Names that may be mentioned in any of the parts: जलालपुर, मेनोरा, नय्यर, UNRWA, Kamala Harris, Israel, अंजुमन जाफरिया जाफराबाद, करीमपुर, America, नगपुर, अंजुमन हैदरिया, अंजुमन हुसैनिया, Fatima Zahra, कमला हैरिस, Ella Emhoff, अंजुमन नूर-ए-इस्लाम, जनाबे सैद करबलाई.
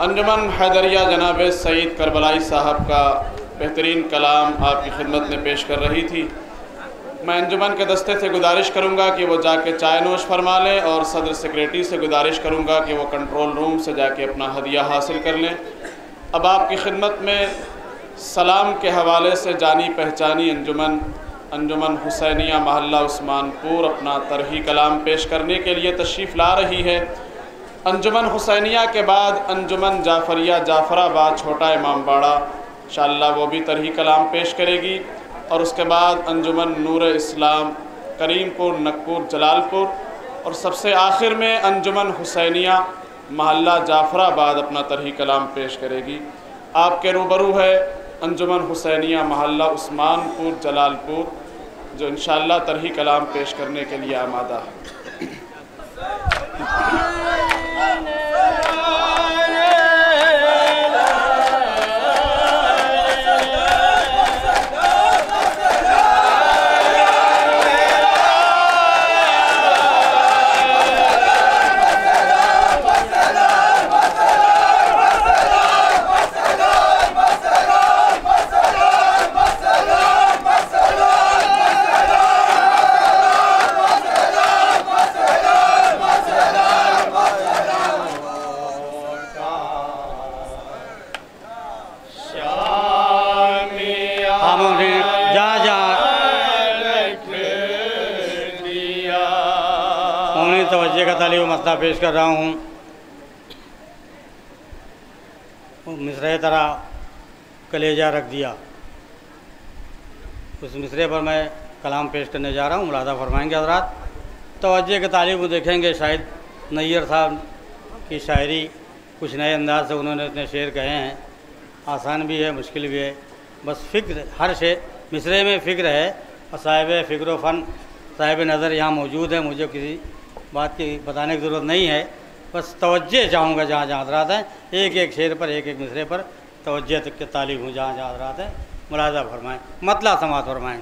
अंजुमन हैदरिया जनाबे सैद करबलाई साहब का बेहतरीन कलाम आपकी खिदमत में पेश कर रही थी। मैं अंजुमन के दस्ते से गुजारिश करूंगा कि वो जाके चाय नोश फरमा लें और सदर सेक्रेटरी से गुजारिश करूंगा कि वो कंट्रोल रूम से जाके अपना हदिया हासिल कर लें। अब आपकी खिदमत में सलाम के हवाले से जानी पहचानी अंजुमन हुसैनिया महल्ला उस्मानपुर अपना तरही कलाम पेश करने के लिए तशरीफ़ ला रही है। अंजुमन हुसैनिया के बाद अंजुमन जाफरिया जाफराबाद छोटा इमामबाड़ा इंशाअल्लाह वो भी तरही कलाम पेश करेगी और उसके बाद अंजुमन नूर-ए-इस्लाम करीमपुर, नगपुर, जलालपुर और सबसे आखिर में अंजुमन हसैनिया महल्ला जाफराबाद अपना तरही कलाम पेश करेगी। आपके रूबरू है अंजुमन हसैनिया महल्ला उस्मानपुर, जलालपुर जो इंशाअल्लाह तरही कलाम पेश करने के लिए आमादा है। मसला पेश कर रहा हूँ। मिसरे तरह कलेजा रख दिया, उस मिसरे पर मैं कलाम पेश करने जा रहा हूँ। मुलादा फरमाएंगे हजरात। तवज्जो के तालीब देखेंगे शायद नय्यर साहब की शायरी, कुछ नए अंदाज से उन्होंने इतने शेर कहे हैं, आसान भी है मुश्किल भी है। बस फ़िक्र हर शेर मिसरे में फ़िक्र है और साहिब फ़िक्र फ़न साहिब नज़र यहाँ मौजूद है, मुझे किसी बात की बताने की ज़रूरत नहीं है। बस तवज्जो चाहूँगा जहाँ जहाँ हजरात हैं, एक एक शेर पर एक एक मिसरे पर तवज्जो तक के तालीब हूँ जहाँ जहाँ हजरात हैं। मुलाजा फरमाएँ, मतला समात फरमाएँ।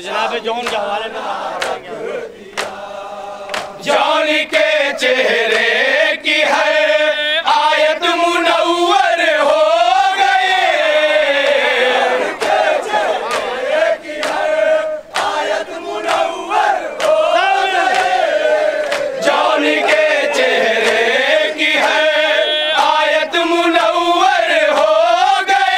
जनाबे जॉन के हवाले में जॉन के चेहरे की हर आयत मुनव्वर हो गए, चेहरे की हर आयत मुनव्वर हो गए, जॉन के चेहरे की हर आयत मुनव्वर हो गए,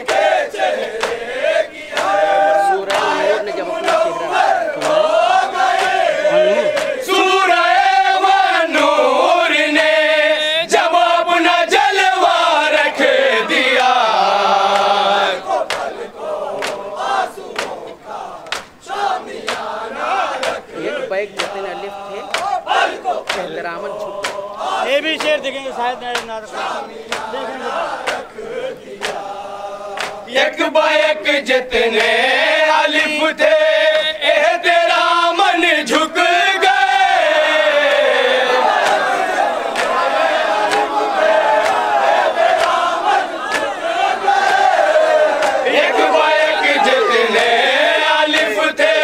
के चेहरे की हर आयत मुनव्वर हो गए। ये भी शेर देखेंगे शायद एक बायक जितने अलिफ थे तेरा मन झुक गए, एक बायक जितने अलिफ थे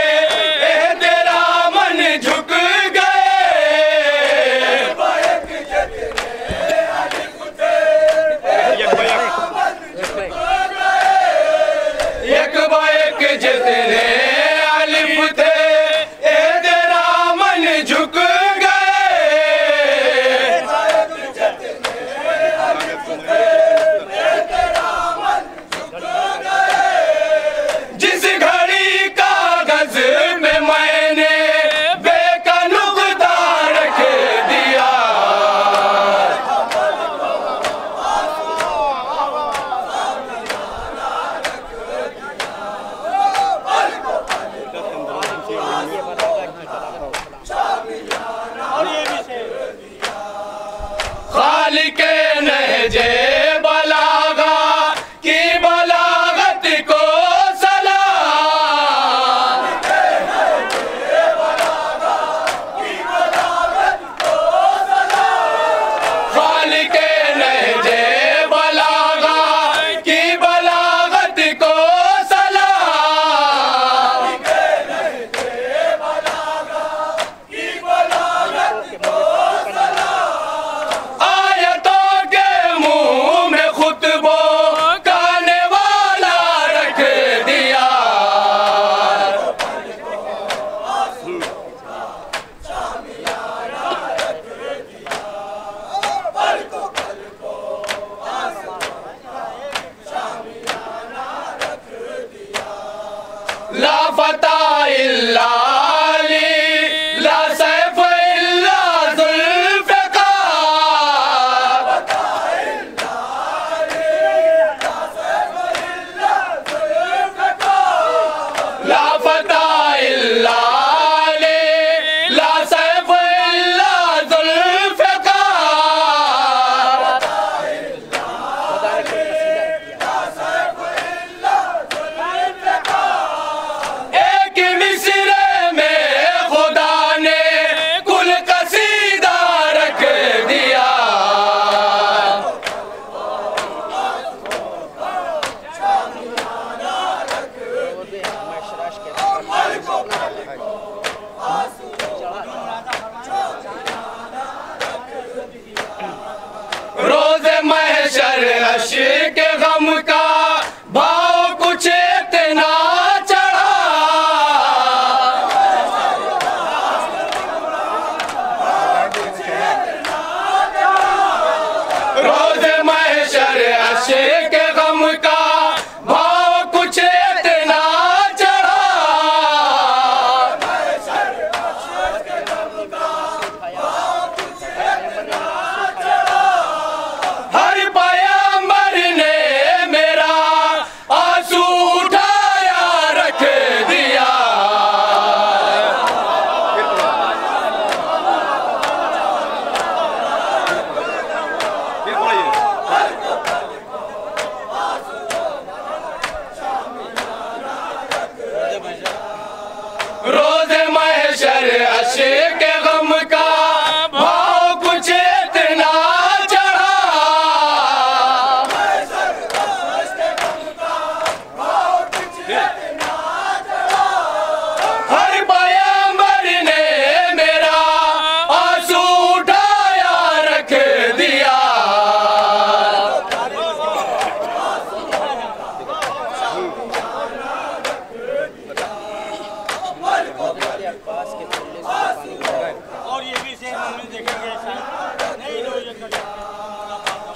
तेरा मन झुक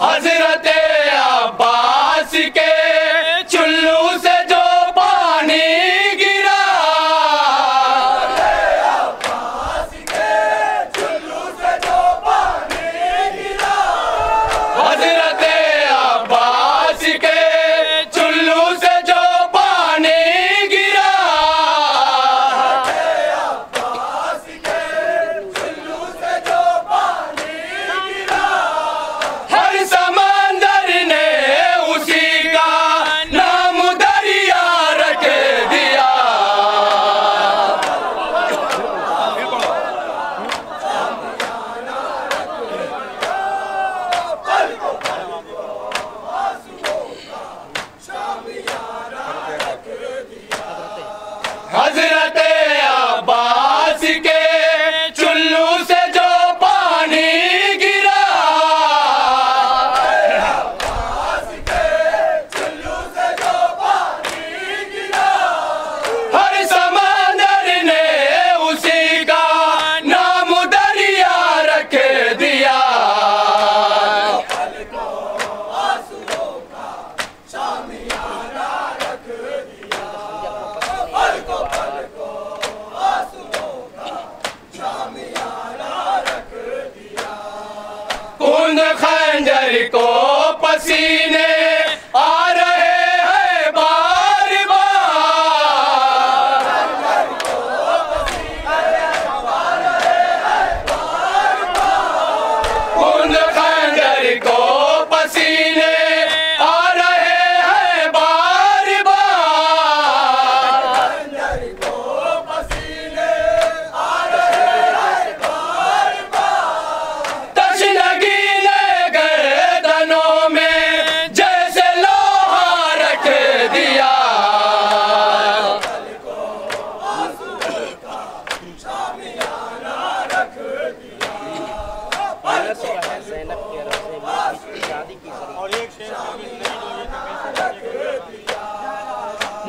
हजरत अब्बास के चुल्लू से जो पानी गिरा, हजरत अब्बास के चुल्लू से जो पानी गिरा, हजरत अब्बास के चुल्लू से जो पानी गिरा, हजरत अब्बास के चुल्लू से जो पानी गिरा, हर समंदर ने उसी का नाम दरिया रख दिया। हजरत अब्बास के चुल्लू से जो पानी गिरा, हजरत अब्बास के चुल्लू से जो पानी गिरा, हर समंदर ने उसी का नाम दरिया रख दिया। कूंद खंजर को पसीने आ रहे हैं बार बार, कूंद खंजर को पसीने आ रहे हैं बार बार, तशनगी ने गर्दनों में जैसे लोहा रख दिया।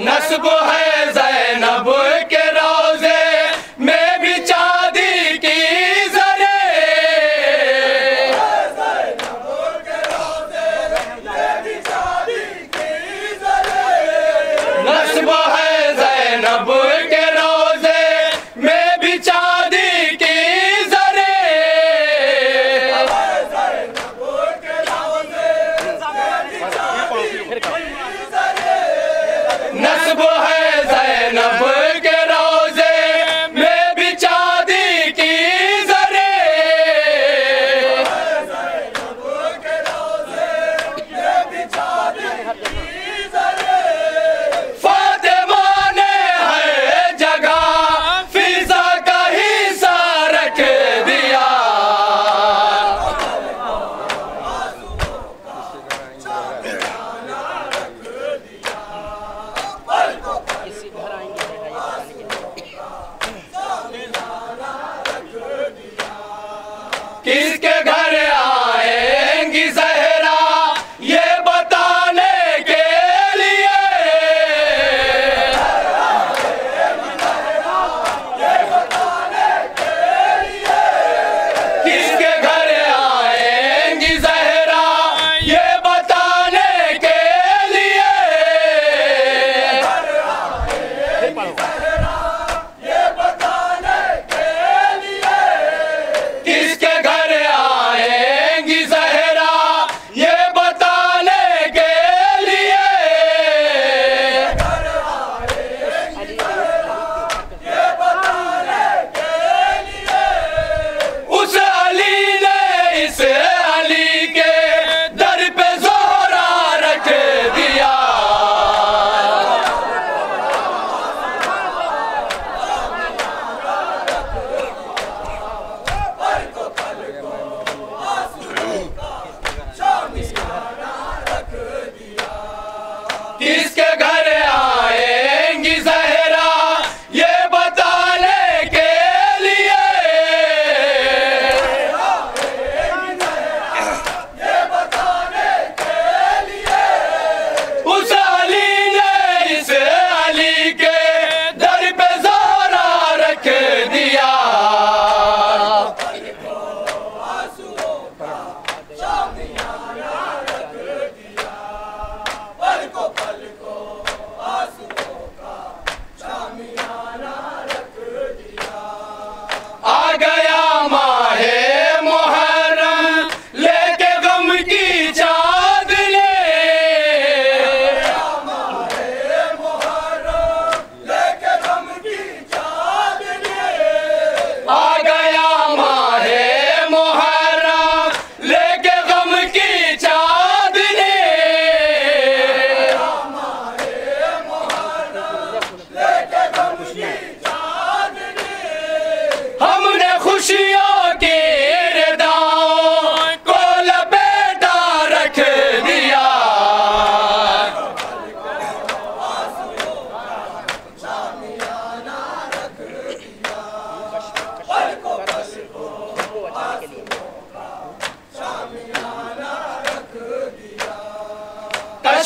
नस्ब है ज़ैनब के रोजे में भी चांदी की जरे, नस्ब है ज़ैनब के रोजे में भी चांदी की जरे, नस्ब है ज़ैनब के रोजे में भी चांदी की जरे, फातिमा ने है जगह फिजा का हिस्सा रख दिया। किसके घर आएंगी ज़हरा ये बताने के लिए, किसके घर आएंगी ज़हरा ये बताने के लिए, किसके घर आए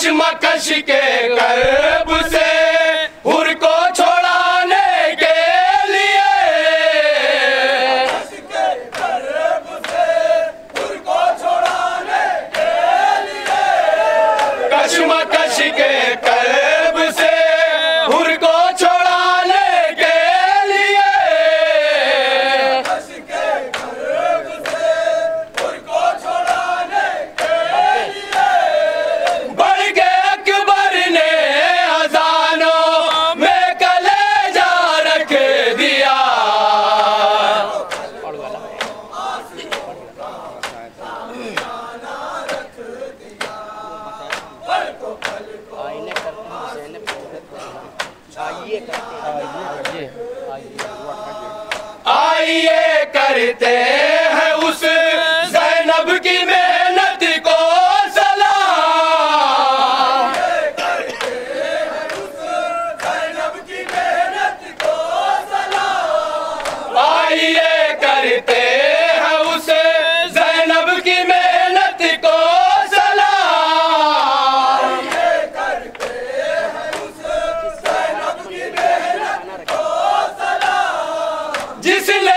कश्मकश के कर्ब से हुर को छोड़ाने के लिए, के कर्ब से हुर को छोड़ाने के लिए, कश्मकश के कर्ब से हुर को छोड़ाने के लिए, के कर्ब से हुर को छोड़ाने के लिए। आइए करते हैं उस ज़ैनब की मेहनत को सलाम, करते हैं उस ज़ैनब की मेहनत को सलाम, आइए करते हैं उस ज़ैनब की मेहनत को सलाम, आइए करते हैं उस ज़ैनब की मेहनत को सलाम, जिसने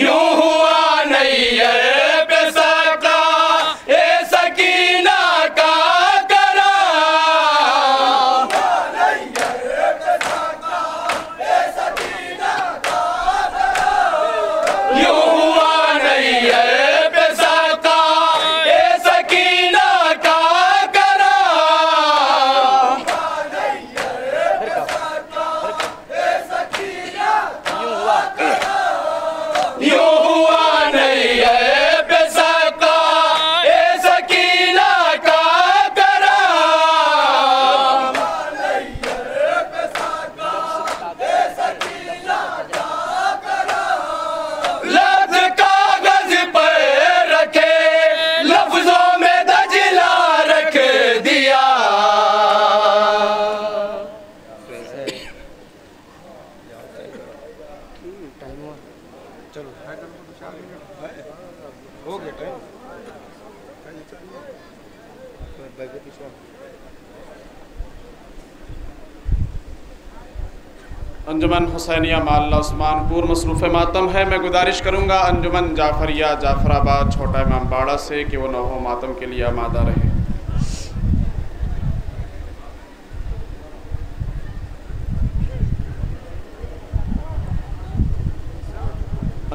यूं हुआ नय्यर अंजुमन हुसैनिया महल्ला उस्मानपुर मसरूफ़ मातम है। मैं गुजारिश करूँगा अंजुमन जाफरिया जाफराबाद छोटा इमामबाड़ा से कि वो नौहो मातम के लिए आमादा रहे।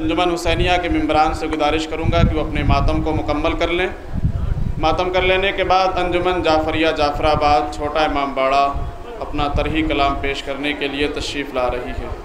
अंजुमन हुसैनिया के मम्बरान से गुजारिश करूँगा कि वो अपने मातम को मुकम्मल कर लें। मातम कर लेने के बाद अंजुमन जाफरिया जाफराबाद छोटा इमामबाड़ा अपना तरही कलाम पेश करने के लिए तशरीफ़ ला रही है।